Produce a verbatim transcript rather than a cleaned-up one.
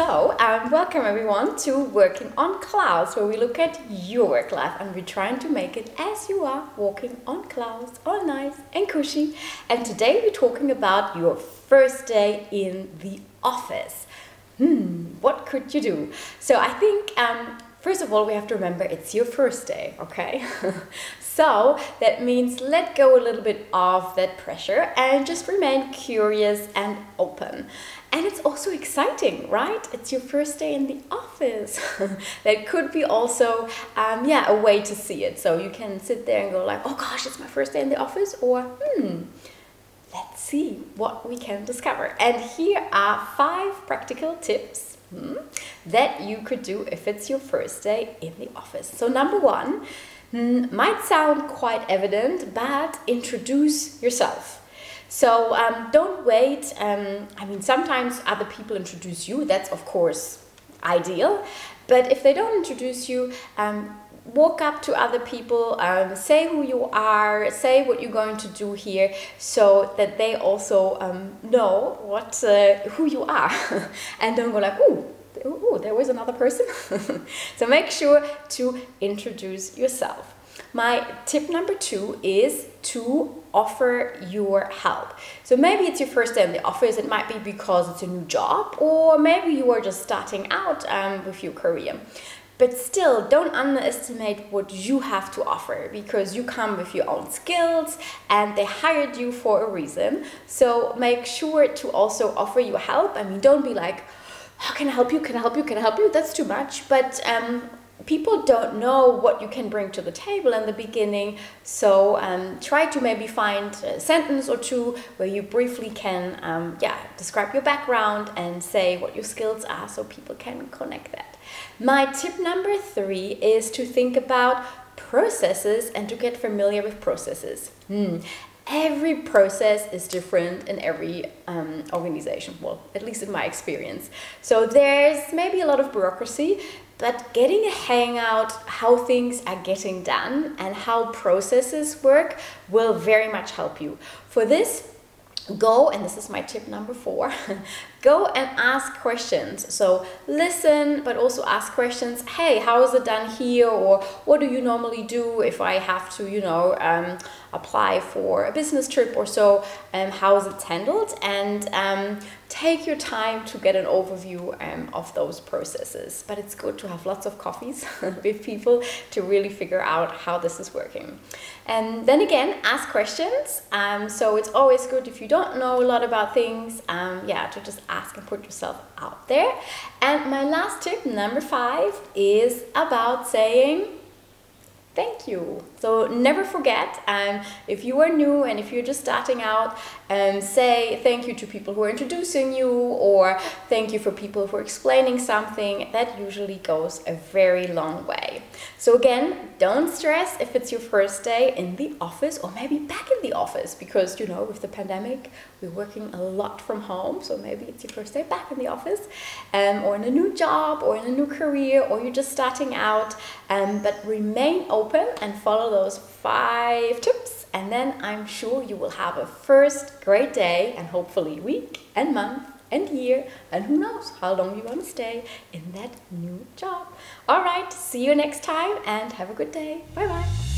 So, um, welcome everyone to Working on Clouds, where we look at your work life and we're trying to make it as you are, walking on clouds, all nice and cushy. And today we're talking about your first day in the office. Hmm, what could you do? So I think, um, first of all, we have to remember it's your first day, okay? So that means let go a little bit of that pressure and just remain curious and open. And it's also exciting, right? It's your first day in the office. That could be also, um, yeah, a way to see it. So you can sit there and go like, oh gosh, it's my first day in the office, or hmm, let's see what we can discover. And here are five practical tips hmm, that you could do if it's your first day in the office. So number one, Mm, might sound quite evident, but introduce yourself. So um, don't wait. Um, I mean, sometimes other people introduce you. That's of course ideal. But if they don't introduce you, um, walk up to other people, um, say who you are, say what you're going to do here, so that they also um, know what uh, who you are, and don't go like, ooh, Ooh, there was another person. So make sure to introduce yourself. My tip number two is to offer your help. So maybe it's your first day in the office. It might be because it's a new job, or maybe you are just starting out um, with your career. But still, don't underestimate what you have to offer, because you come with your own skills and they hired you for a reason. So make sure to also offer your help. I mean, don't be like, how can I help you? Can I help you? Can I help you? That's too much. But um, people don't know what you can bring to the table in the beginning. So um, try to maybe find a sentence or two where you briefly can um, yeah, describe your background and say what your skills are, so people can connect that. My tip number three is to think about processes and to get familiar with processes. Hmm. Every process is different in every um, organization, well, at least in my experience. So there's maybe a lot of bureaucracy, but getting a hang out how things are getting done and how processes work will very much help you. For this, go, and this is my tip number four, go and ask questions. So listen, but also ask questions. Hey, how is it done here? Or what do you normally do if I have to, you know, um, apply for a business trip or so? Um, how is it handled? And um, take your time to get an overview um, of those processes. But it's good to have lots of coffees with people to really figure out how this is working. And then again, ask questions. Um, so it's always good if you don't know a lot about things, um, yeah, to just ask and put yourself out there. And my last tip, number five, is about saying thank you. So never forget, um, if you are new and if you're just starting out, um, say thank you to people who are introducing you, or thank you for people who are explaining something. That usually goes a very long way. So again, don't stress if it's your first day in the office, or maybe back in the office, because, you know, with the pandemic, we're working a lot from home. So maybe it's your first day back in the office, um, or in a new job, or in a new career, or you're just starting out, um, but remain open. Open and follow those five tips, and then I'm sure you will have a first great day, and hopefully week and month and year, and who knows how long you want to stay in that new job. All right, see you next time and have a good day. Bye bye.